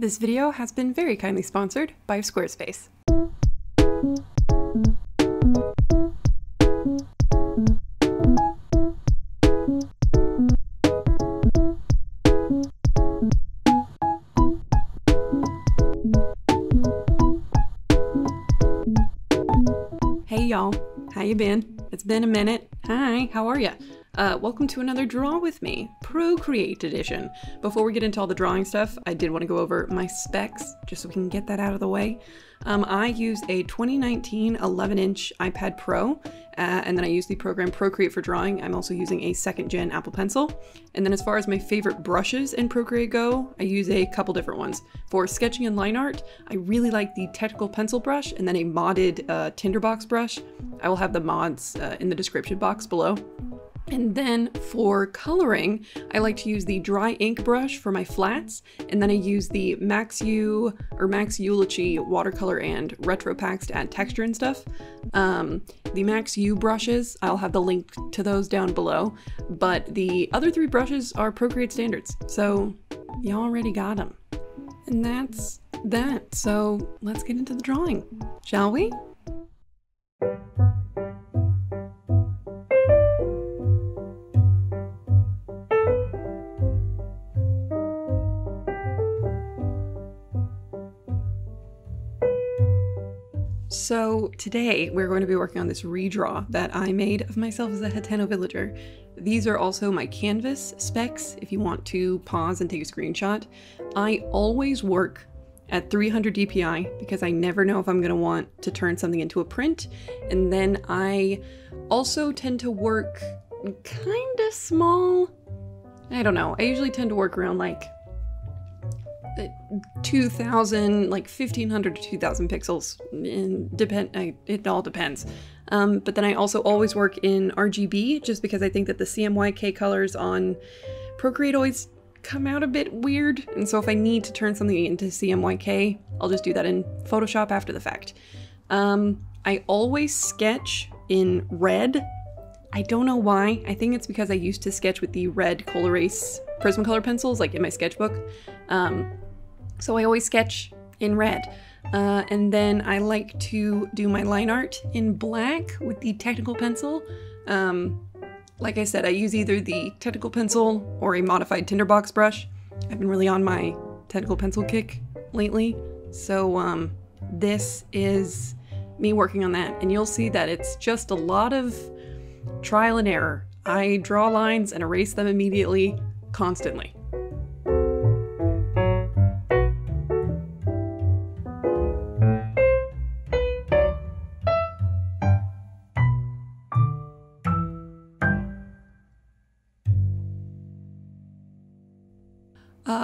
This video has been very kindly sponsored by Squarespace. Hey y'all, how you been? It's been a minute. Hi, how are ya? Welcome to another Draw With Me, Procreate edition. Before we get into all the drawing stuff, I did want to go over my specs, just so we can get that out of the way. I use a 2019 11-inch iPad Pro, and then I use the program Procreate for drawing. I'm also using a second-gen Apple Pencil. And then as far as my favorite brushes in Procreate go, I use a couple different ones. For sketching and line art, I really like the Technical Pencil brush and then a modded Tinderbox brush. I will have the mods in the description box below. And then for coloring, I like to use the dry ink brush for my flats, and then I use the Max Ulichney watercolor and retro packs to add texture and stuff. The Max U brushes, I'll have the link to those down below, but the other three brushes are Procreate standards, so you already got them. And that's that, so let's get into the drawing, shall we? So today we're going to be working on this redraw that I made of myself as a Hateno villager. These are also my canvas specs if you want to pause and take a screenshot. I always work at 300 DPI because I never know if I'm going to want to turn something into a print. And then I also tend to work kind of small. I don't know. I usually tend to work around like 1500 to 2000 pixels, and it all depends, but then I also always work in RGB just because I think that the CMYK colors on Procreate always come out a bit weird, and so if I need to turn something into CMYK, I'll just do that in Photoshop after the fact. I always sketch in red. I don't know why. I think it's because I used to sketch with the red Col-erase Prismacolor pencils, like in my sketchbook. So I always sketch in red. And then I like to do my line art in black with the Technical Pencil. Like I said, I use either the Technical Pencil or a modified Tinderbox brush. I've been really on my Technical Pencil kick lately. So this is me working on that. And you'll see that it's just a lot of trial and error. I draw lines and erase them immediately, constantly.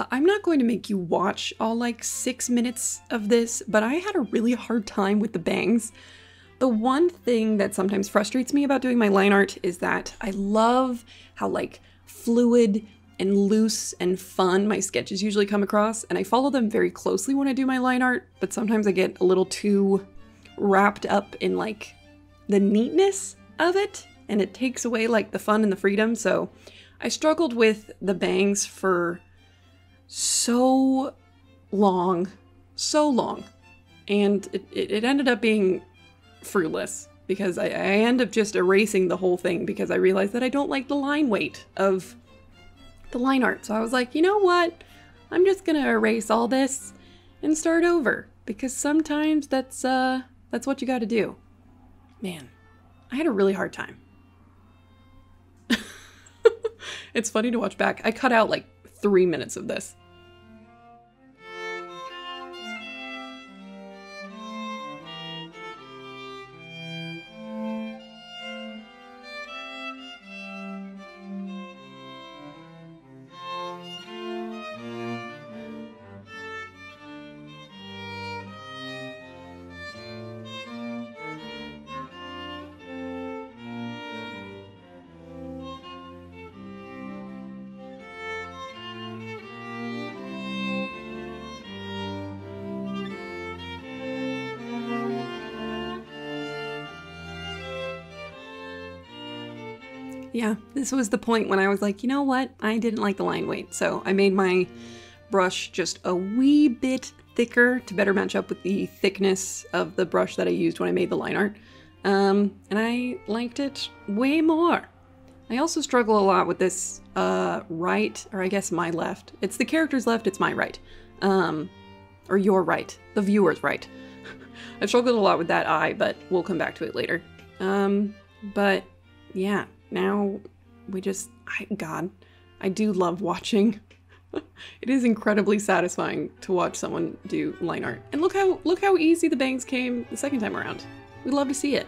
I'm not going to make you watch all like 6 minutes of this, but I had a really hard time with the bangs. The one thing that sometimes frustrates me about doing my line art is that I love how like fluid and loose and fun my sketches usually come across, and I follow them very closely when I do my line art, but sometimes I get a little too wrapped up in like the neatness of it, and it takes away like the fun and the freedom, so I struggled with the bangs for so long, and it ended up being fruitless because I end up just erasing the whole thing because I realized that I don't like the line weight of the line art. So I was like, you know what? I'm just gonna erase all this and start over, because sometimes that's what you gotta do. Man, I had a really hard time. It's funny to watch back. I cut out like 3 minutes of this. Yeah, this was the point when I was like, you know what? I didn't like the line weight, so I made my brush just a wee bit thicker to better match up with the thickness of the brush that I used when I made the line art. And I liked it way more. I also struggle a lot with this right, or I guess my left. It's the character's left, it's my right. Or your right, the viewer's right. I've struggled a lot with that eye, but we'll come back to it later. But yeah, now we just, God, I do love watching. It is incredibly satisfying to watch someone do line art. And look how easy the bangs came the second time around. We'd love to see it.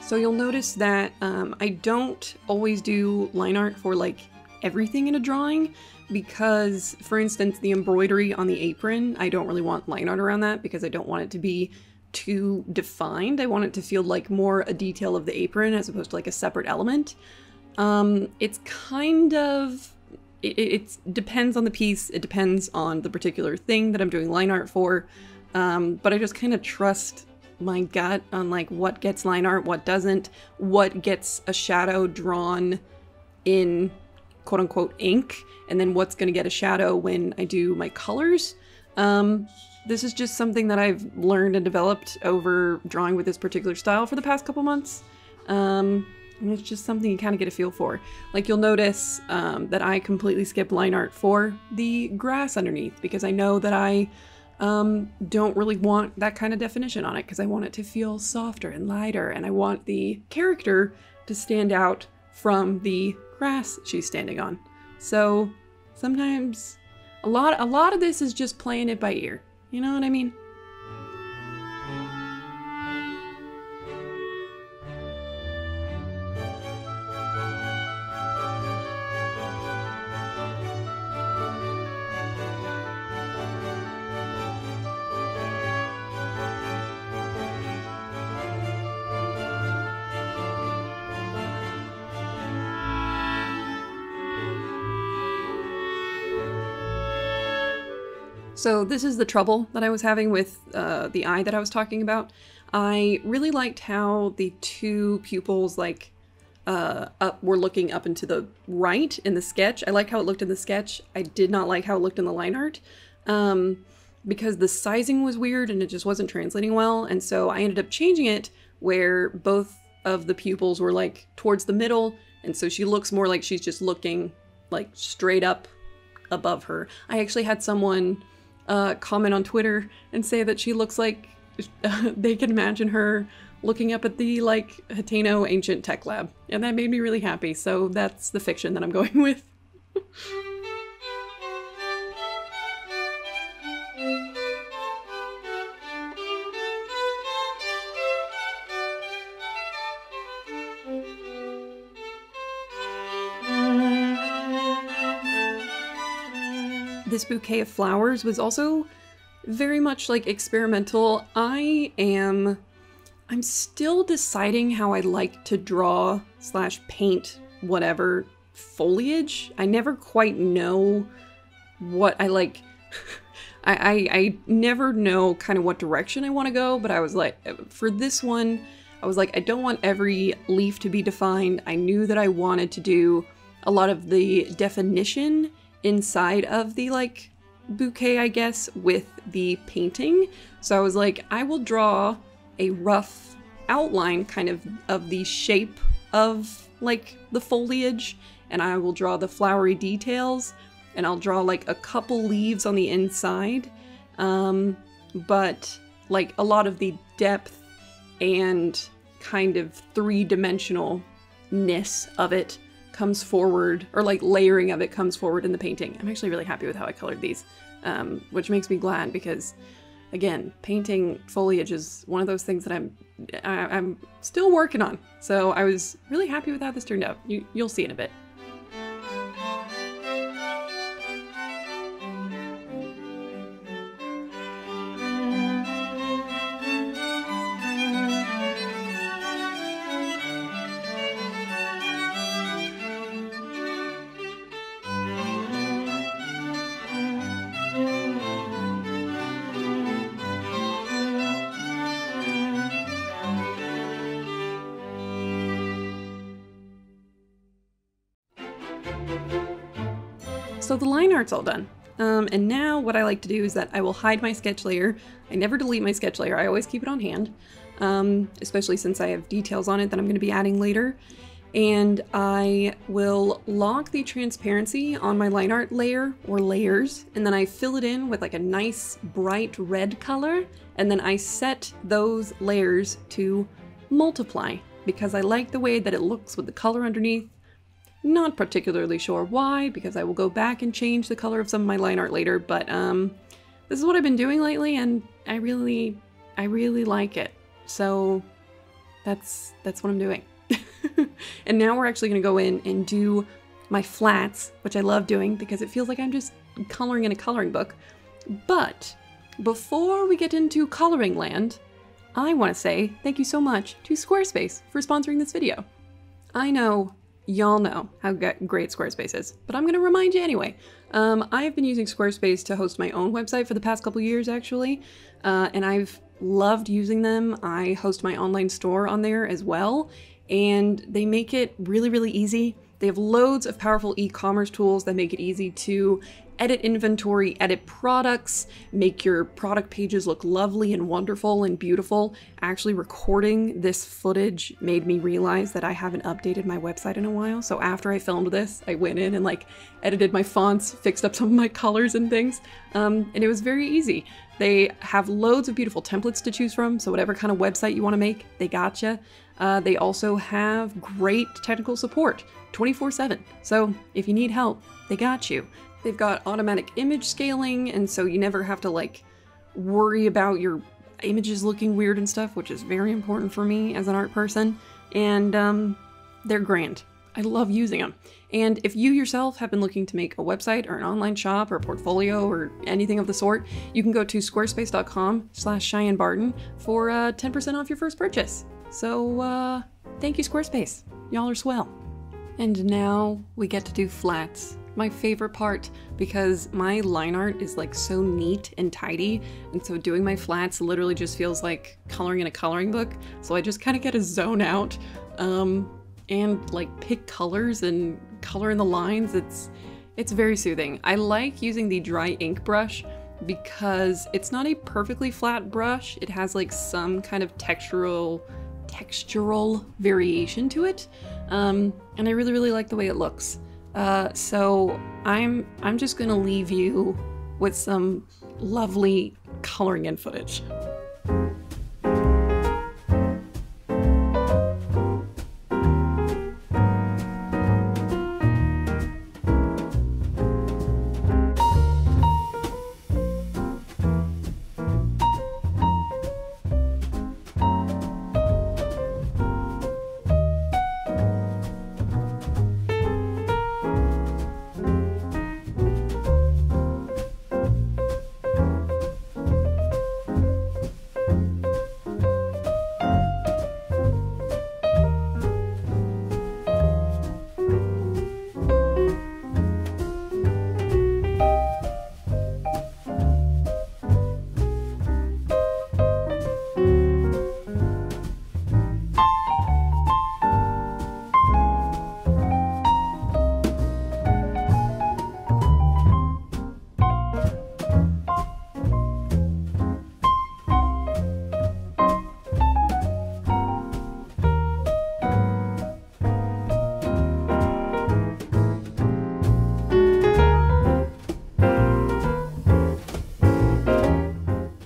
So you'll notice that I don't always do line art for like everything in a drawing because, for instance, the embroidery on the apron, I don't really want line art around that because I don't want it to be too defined. I want it to feel like more a detail of the apron as opposed to like a separate element. It's kind of, it depends on the piece. It depends on the particular thing that I'm doing line art for, but I just kind of trust my gut on like what gets line art, what doesn't, what gets a shadow drawn in quote unquote ink, and then what's gonna get a shadow when I do my colors. This is just something that I've learned and developed over drawing with this particular style for the past couple months. And it's just something you kind of get a feel for. Like you'll notice that I completely skipped line art for the grass underneath because I know that I don't really want that kind of definition on it because I want it to feel softer and lighter, and I want the character to stand out from the grass she's standing on. So sometimes a lot of this is just playing it by ear. You know what I mean? So this is the trouble that I was having with the eye that I was talking about. I really liked how the two pupils, like, we're looking up into the right in the sketch. I like how it looked in the sketch. I did not like how it looked in the line art because the sizing was weird and it just wasn't translating well. And so I ended up changing it where both of the pupils were like towards the middle. And so she looks more like she's just looking like straight up above her. I actually had someone comment on Twitter and say that she looks like they can imagine her looking up at the like Hateno ancient tech lab, and that made me really happy. So that's the fiction that I'm going with. This bouquet of flowers was also very much like experimental. I'm still deciding how I like to draw slash paint whatever foliage. I never quite know what I like. I never know kind of what direction I want to go, but I was like, for this one, I was like, I don't want every leaf to be defined. I knew that I wanted to do a lot of the definition inside of the like bouquet, I guess, with the painting. So I was like, I will draw a rough outline kind of the shape of like the foliage, and I will draw the flowery details, and I'll draw like a couple leaves on the inside, but like a lot of the depth and kind of three-dimensionalness of it comes forward, or like layering of it comes forward in the painting. I'm actually really happy with how I colored these, which makes me glad because, again, painting foliage is one of those things that I'm still working on. So I was really happy with how this turned out. You'll see in a bit. So the line art's all done. And now what I like to do is that I will hide my sketch layer. I never delete my sketch layer. I always keep it on hand, especially since I have details on it that I'm going to be adding later. And I will lock the transparency on my line art layer or layers, and then I fill it in with like a nice bright red color. And then I set those layers to multiply because I like the way that it looks with the color underneath. Not particularly sure why, because I will go back and change the color of some of my line art later, but this is what I've been doing lately, and I really like it. So that's what I'm doing. And now we're actually going to go in and do my flats, which I love doing because it feels like I'm just coloring in a coloring book. But before we get into coloring land, I want to say thank you so much to Squarespace for sponsoring this video. I know. Y'all know how great Squarespace is, but I'm going to remind you anyway. I've been using Squarespace to host my own website for the past couple years, actually, and I've loved using them. I host my online store on there as well, and they make it really, really easy. They have loads of powerful e-commerce tools that make it easy to edit inventory, edit products, make your product pages look lovely and wonderful and beautiful. Actually recording this footage made me realize that I haven't updated my website in a while. So after I filmed this, I went in and like edited my fonts, fixed up some of my colors and things. And it was very easy. They have loads of beautiful templates to choose from. So whatever kind of website you want to make, they gotcha. They also have great technical support 24/7. So if you need help, they got you. They've got automatic image scaling, and so you never have to like worry about your images looking weird and stuff, which is very important for me as an art person. And they're grand. I love using them. And if you yourself have been looking to make a website or an online shop or a portfolio or anything of the sort, you can go to squarespace.com/CheyenneBarton for 10% off your first purchase. So thank you, Squarespace. Y'all are swell. And now we get to do flats. My favorite part, because my line art is like so neat and tidy, and so doing my flats literally just feels like coloring in a coloring book. So I just kind of get to zone out and like pick colors and color in the lines. It's very soothing. I like using the dry ink brush because it's not a perfectly flat brush. It has like some kind of textural variation to it, and I really like the way it looks. So I'm just gonna leave you with some lovely coloring in footage.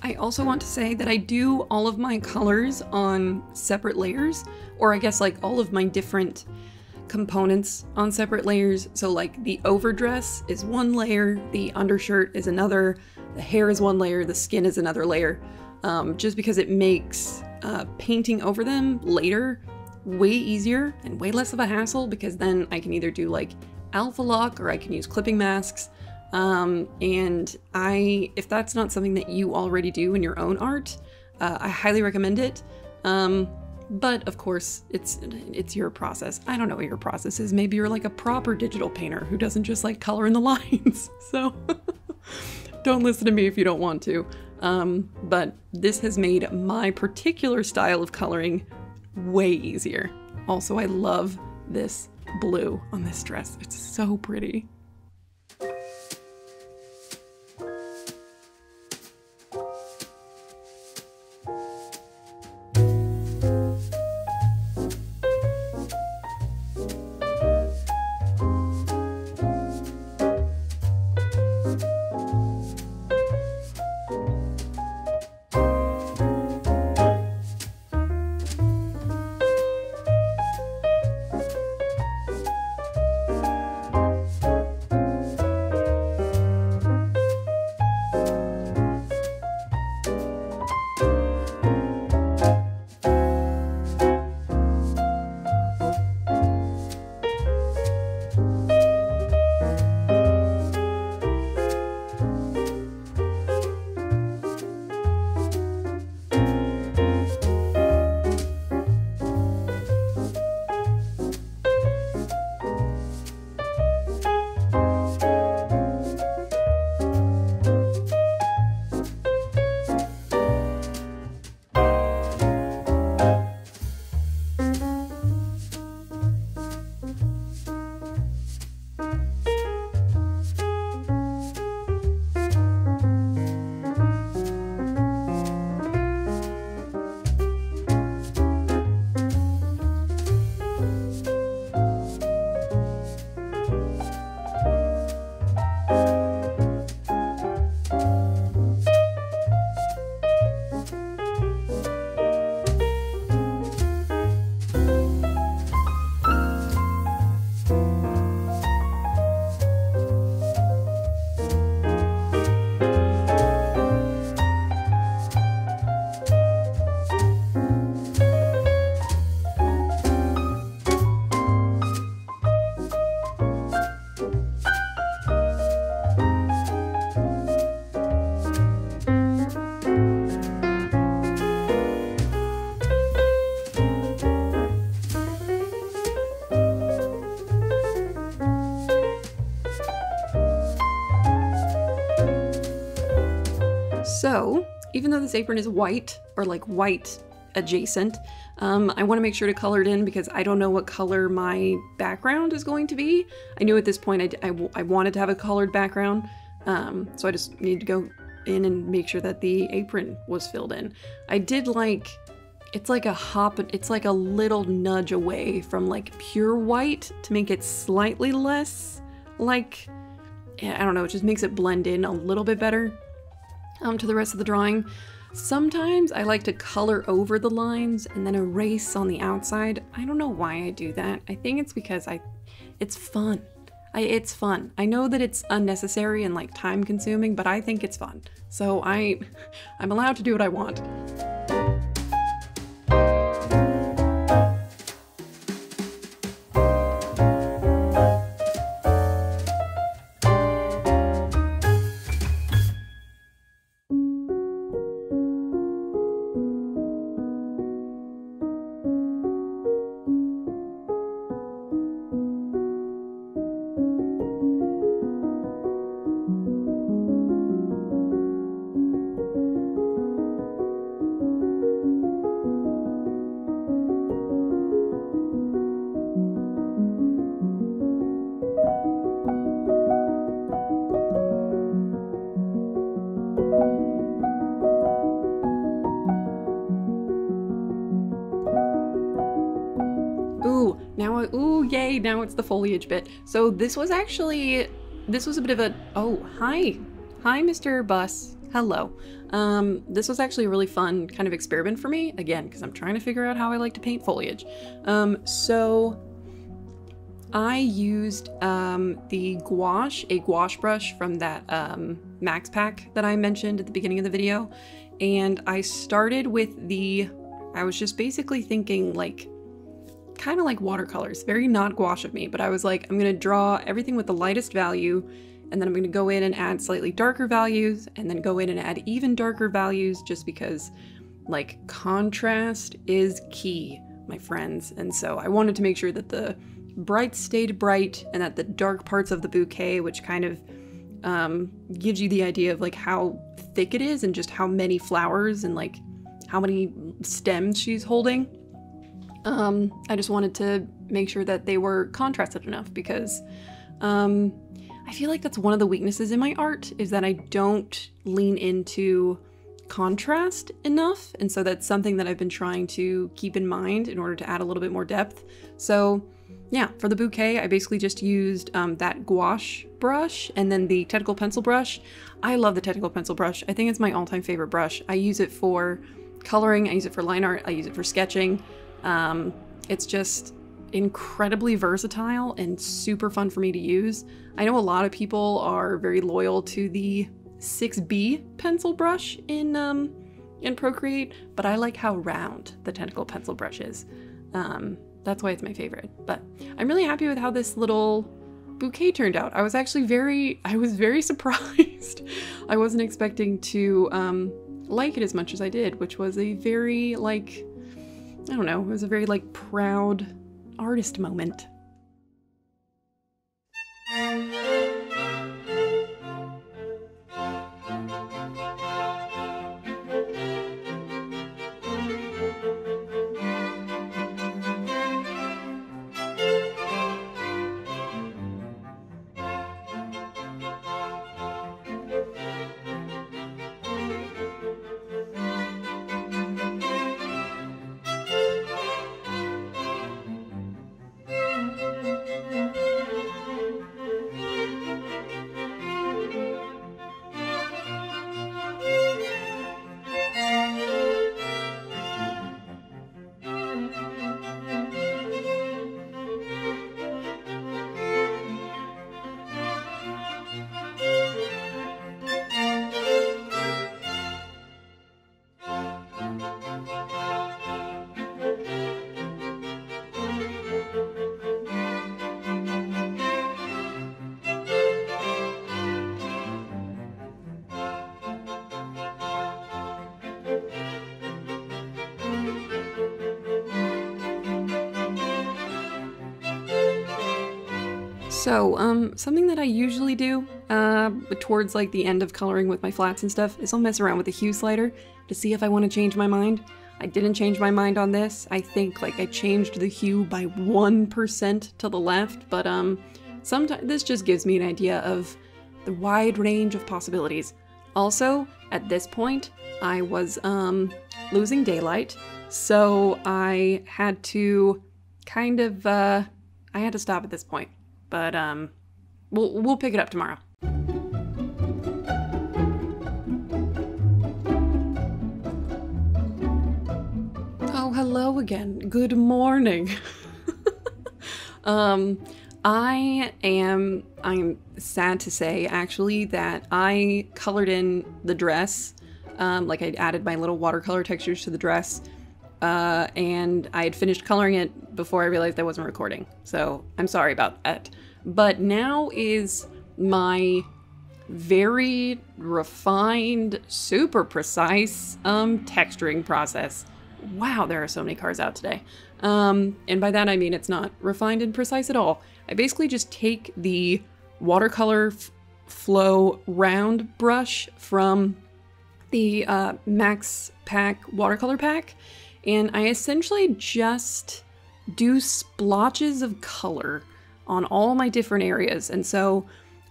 I also want to say that I do all of my colors on separate layers, or I guess like all of my different components on separate layers. So like the overdress is one layer, the undershirt is another, the hair is one layer, the skin is another layer, just because it makes painting over them later way easier and way less of a hassle, because then I can either do like alpha lock or I can use clipping masks. If that's not something that you already do in your own art, I highly recommend it. But of course it's your process. I don't know what your process is. Maybe you're like a proper digital painter who doesn't just like color in the lines. So don't listen to me if you don't want to. But this has made my particular style of coloring way easier. Also, I love this blue on this dress. It's so pretty. So, even though this apron is white, or like white adjacent. I want to make sure to color it in because I don't know what color my background is going to be. I knew at this point I wanted to have a colored background, so I just need to go in and make sure that the apron was filled in. I did like, it's like a hop, it's like a little nudge away from like pure white to make it slightly less like, I don't know, it just makes it blend in a little bit better to the rest of the drawing. Sometimes I like to color over the lines and then erase on the outside. I don't know why I do that. I think it's because it's fun. It's fun. I know that it's unnecessary and like time consuming, but I think it's fun. So I'm allowed to do what I want. Yay, now it's the foliage bit. So this was actually, this was a bit of a, oh, hi. Hi, Mr. Bus. Hello. This was actually a really fun kind of experiment for me, again, because I'm trying to figure out how I like to paint foliage. So I used the gouache, a gouache brush from that Max pack that I mentioned at the beginning of the video. And I started with the, I was just basically thinking like, kind of like watercolors, very not gouache of me, but I was like, I'm going to draw everything with the lightest value, and then I'm going to go in and add slightly darker values, and then go in and add even darker values, just because like contrast is key, my friends. And so I wanted to make sure that the bright stayed bright and that the dark parts of the bouquet, which kind of gives you the idea of like how thick it is and just how many flowers and like how many stems she's holding. I just wanted to make sure that they were contrasted enough because I feel like that's one of the weaknesses in my art is that I don't lean into contrast enough. And so that's something that I've been trying to keep in mind in order to add a little bit more depth. So yeah, for the bouquet, I basically just used that gouache brush and then the technical pencil brush. I love the technical pencil brush. I think it's my all-time favorite brush. I use it for coloring. I use it for line art. I use it for sketching. It's just incredibly versatile and super fun for me to use. I know a lot of people are very loyal to the 6B pencil brush in Procreate, but I like how round the technical pencil brush is. That's why it's my favorite, but I'm really happy with how this little bouquet turned out. I was actually very surprised. I wasn't expecting to, like it as much as I did, which was a very like, I don't know, it was a very like proud artist moment. So something that I usually do towards like the end of coloring with my flats and stuff is I'll mess around with the hue slider to see if I want to change my mind. I didn't change my mind on this. I think like I changed the hue by 1% to the left, but sometimes this just gives me an idea of the wide range of possibilities. Also, at this point, I was losing daylight, so I had to kind of, I had to stop at this point, but we'll pick it up tomorrow. Oh, hello again. Good morning. I'm sad to say, actually, that I colored in the dress. Like I added my little watercolor textures to the dress, and I had finished coloring it before I realized I wasn't recording. So I'm sorry about that. But now is my very refined, super precise, texturing process. Wow, there are so many cars out today. And by that I mean it's not refined and precise at all. I basically just take the watercolor flow round brush from the Max Pack watercolor pack, and I essentially just do splotches of color on all my different areas. And so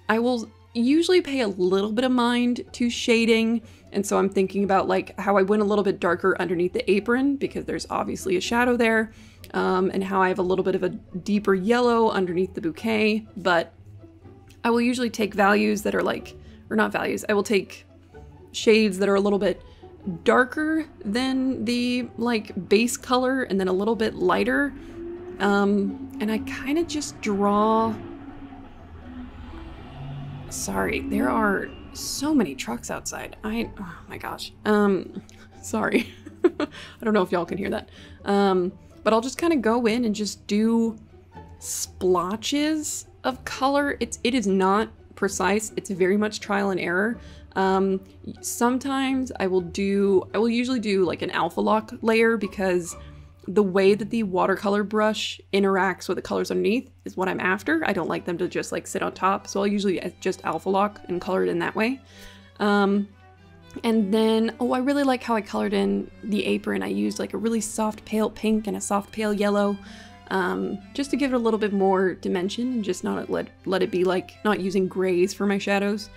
I will usually pay a little bit of mind to shading, and so I'm thinking about like how I went a little bit darker underneath the apron because there's obviously a shadow there, and how I have a little bit of a deeper yellow underneath the bouquet. But I will usually take values that are like, or not values, I will take shades that are a little bit darker than the like base color and then a little bit lighter, and I kind of just draw. Sorry, there are so many trucks outside. Oh my gosh. Sorry. I don't know if y'all can hear that. But I'll just kind of go in and just do splotches of color. It is not precise. It's very much trial and error. Sometimes I will usually do like an alpha lock layer, because the way that the watercolor brush interacts with the colors underneath is what I'm after. I don't like them to just like sit on top, so I'll usually just alpha lock and color it in that way. And then, oh, I really like how I colored in the apron. I used like a really soft pale pink and a soft pale yellow, just to give it a little bit more dimension and just not let it be like not using grays for my shadows.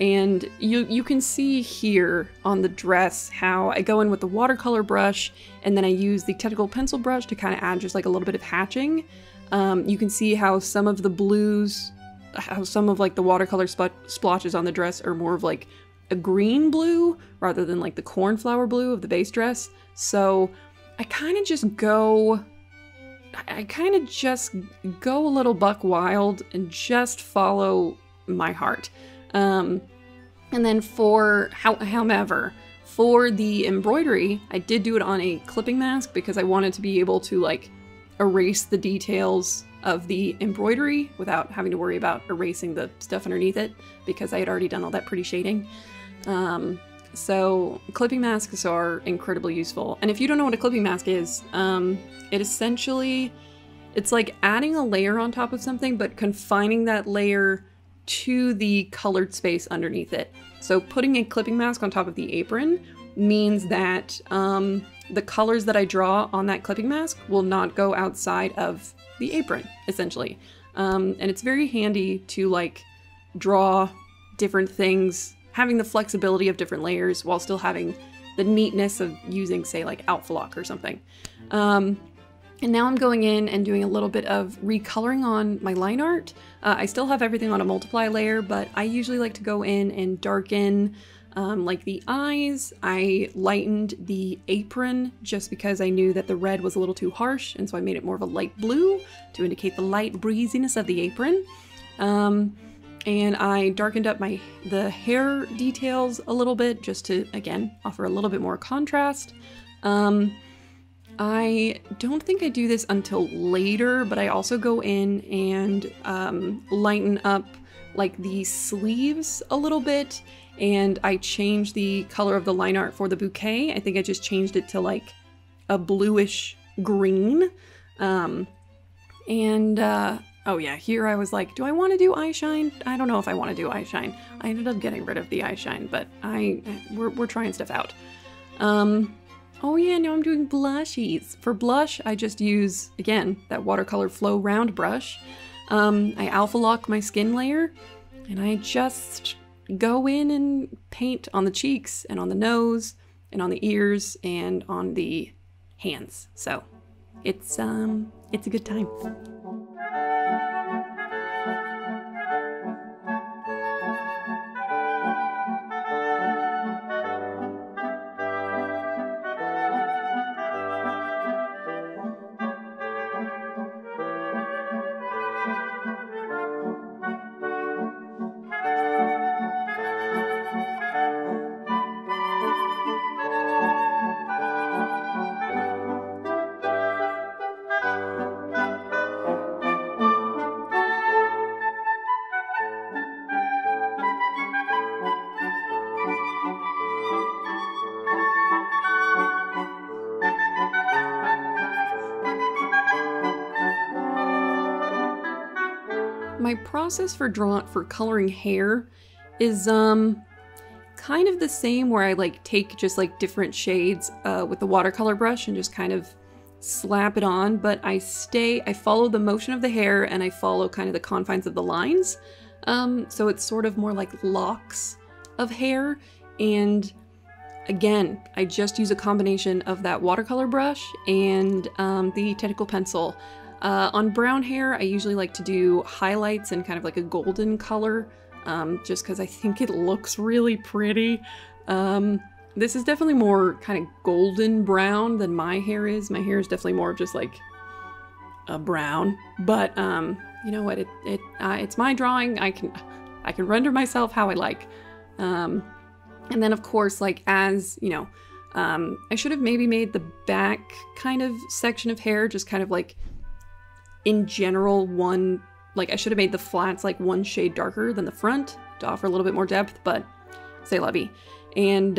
And you can see here on the dress how I go in with the watercolor brush, and then I use the technical pencil brush to kind of add just like a little bit of hatching. You can see how some of the blues, how some of like the watercolor splotches on the dress are more of like a green blue rather than like the cornflower blue of the base dress. So I kind of just go a little buck wild and just follow my heart. And then however, for the embroidery, I did do it on a clipping mask because I wanted to be able to like erase the details of the embroidery without having to worry about erasing the stuff underneath it, because I had already done all that pretty shading. So clipping masks are incredibly useful. And if you don't know what a clipping mask is, it essentially, it's like adding a layer on top of something, but confining that layer to the colored space underneath it. So putting a clipping mask on top of the apron means that the colors that I draw on that clipping mask will not go outside of the apron, essentially. And it's very handy to like draw different things, having the flexibility of different layers while still having the neatness of using, say, like alpha lock or something. And now I'm going in and doing a little bit of recoloring on my line art. I still have everything on a multiply layer, but I usually like to go in and darken like the eyes. I lightened the apron just because I knew that the red was a little too harsh, and so I made it more of a light blue to indicate the light breeziness of the apron. And I darkened up the hair details a little bit just to, again, offer a little bit more contrast. I don't think I do this until later, but I also go in and lighten up like the sleeves a little bit, and I change the color of the line art for the bouquet. I think I just changed it to like a bluish green. Oh yeah, here I was like, do I want to do eye shine? I don't know if I want to do eye shine. I ended up getting rid of the eye shine, but we're trying stuff out. Oh yeah, now I'm doing blushies. For blush, I just use, again, that watercolor flow round brush. I alpha lock my skin layer and I just go in and paint on the cheeks and on the nose and on the ears and on the hands. So it's a good time. My process for coloring hair is kind of the same, where I like take just like different shades with the watercolor brush and just kind of slap it on, but I follow the motion of the hair and I follow kind of the confines of the lines. So it's sort of more like locks of hair, and again, I just use a combination of that watercolor brush and the technical pencil. On brown hair, I usually like to do highlights and kind of like a golden color, just because I think it looks really pretty. This is definitely more kind of golden brown than my hair is. My hair is definitely more of just like a brown, but you know what? It's my drawing. I can render myself how I like. And then of course, like as you know, I should have maybe made the back kind of section of hair just kind of like, in general, one, like I should have made the flats like one shade darker than the front to offer a little bit more depth, but c'est la vie. And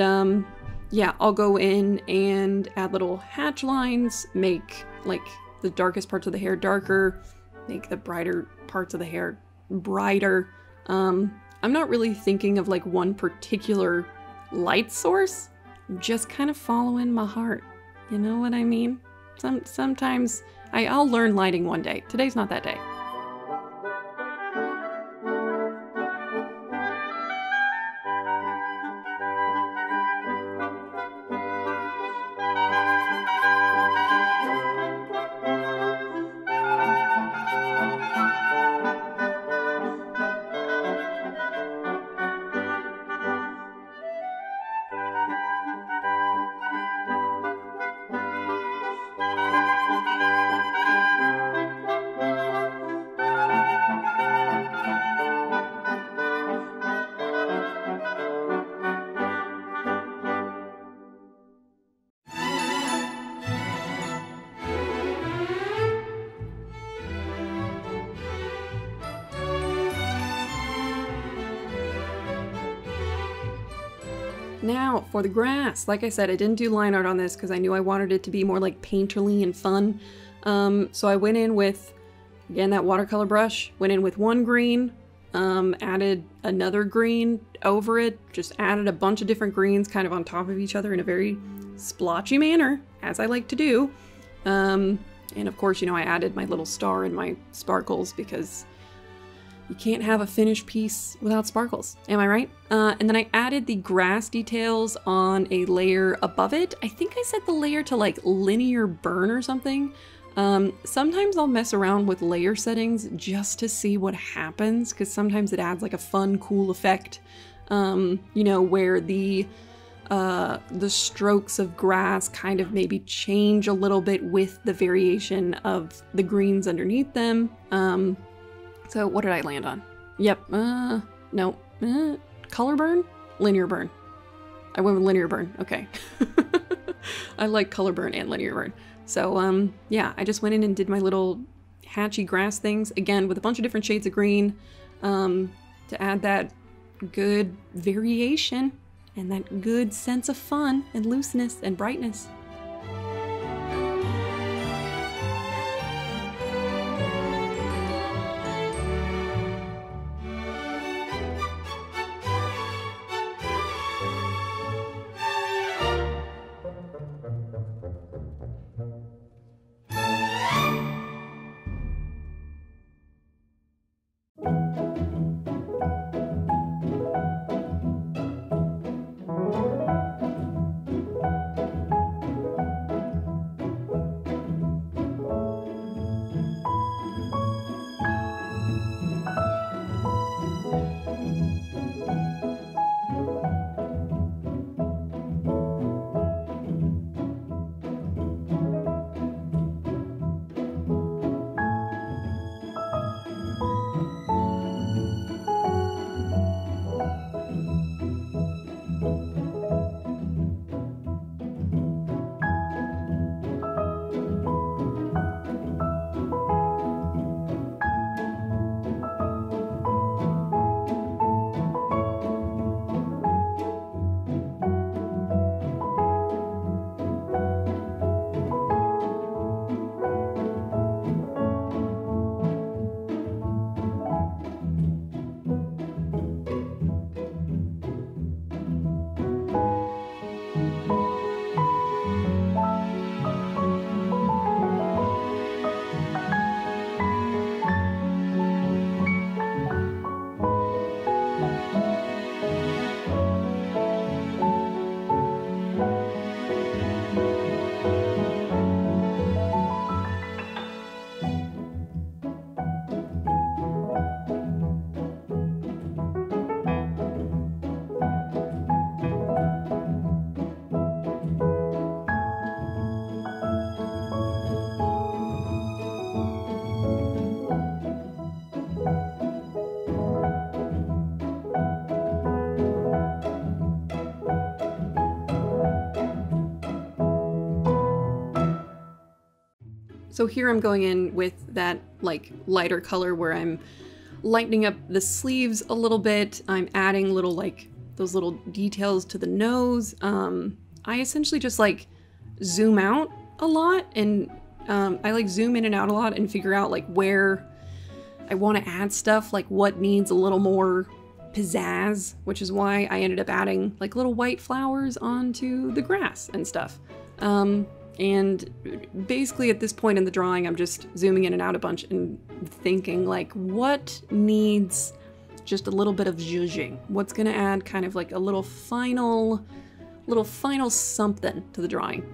yeah, I'll go in and add little hatch lines, make like the darkest parts of the hair darker, make the brighter parts of the hair brighter. I'm not really thinking of like one particular light source, I'm just kind of following my heart. You know what I mean? Sometimes I'll learn lighting one day. Today's not that day. Now for the grass. Like I said, I didn't do line art on this because I knew I wanted it to be more like painterly and fun. So I went in with, again, that watercolor brush, went in with one green, added another green over it, just added a bunch of different greens kind of on top of each other in a very splotchy manner, as I like to do. And of course, you know, I added my little star and my sparkles because you can't have a finished piece without sparkles. Am I right? And then I added the grass details on a layer above it. I think I set the layer to like linear burn or something. Sometimes I'll mess around with layer settings just to see what happens, because sometimes it adds like a fun, cool effect, you know, where the strokes of grass kind of maybe change a little bit with the variation of the greens underneath them. So what did I land on? Yep, no, color burn? Linear burn. I went with linear burn, okay. I like color burn and linear burn. So yeah, I just went in and did my little hatchy grass things, again, with a bunch of different shades of green, to add that good variation and that good sense of fun and looseness and brightness. So here I'm going in with that like lighter color where I'm lightening up the sleeves a little bit. I'm adding little like those little details to the nose. I essentially just like zoom out a lot, and I like zoom in and out a lot and figure out like where I want to add stuff, like what needs a little more pizzazz, which is why I ended up adding like little white flowers onto the grass and stuff. And basically at this point in the drawing, I'm just zooming in and out a bunch and thinking like what needs just a little bit of zhuzhing? What's gonna add kind of like a little final something to the drawing?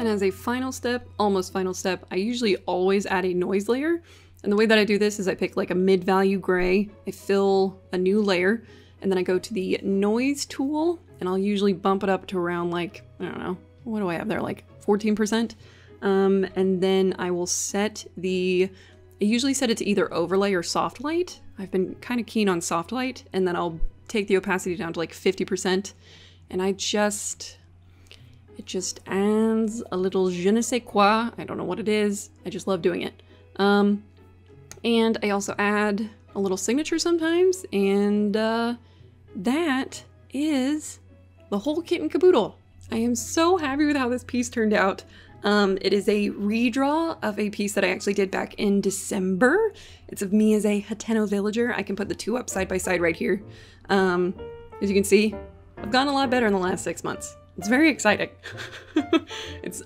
As a final step, almost final step, I usually always add a noise layer. And the way that I do this is I pick like a mid-value gray, I fill a new layer, and then I go to the noise tool and I'll usually bump it up to around like, I don't know, what do I have there? Like 14%. And then I will set I usually set it to either overlay or soft light. I've been kind of keen on soft light, and then I'll take the opacity down to like 50%. And it just adds a little je ne sais quoi. I don't know what it is. I just love doing it. And I also add a little signature sometimes. And that is the whole kit and caboodle. I am so happy with how this piece turned out. It is a redraw of a piece that I actually did back in December. It's of me as a Hateno villager. I can put the two up side by side right here. As you can see, I've gotten a lot better in the last 6 months. It's very exciting.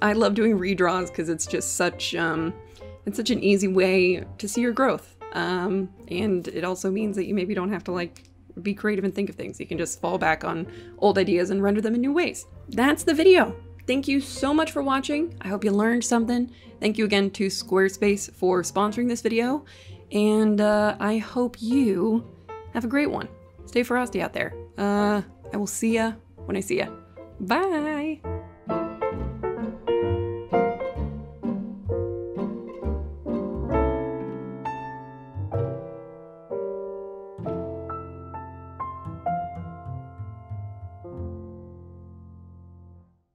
I love doing redraws because it's just such it's such an easy way to see your growth. And it also means that you maybe don't have to like be creative and think of things. You can just fall back on old ideas and render them in new ways. That's the video. Thank you so much for watching. I hope you learned something. Thank you again to Squarespace for sponsoring this video. And I hope you have a great one. Stay frosty out there. I will see ya when I see ya. Bye.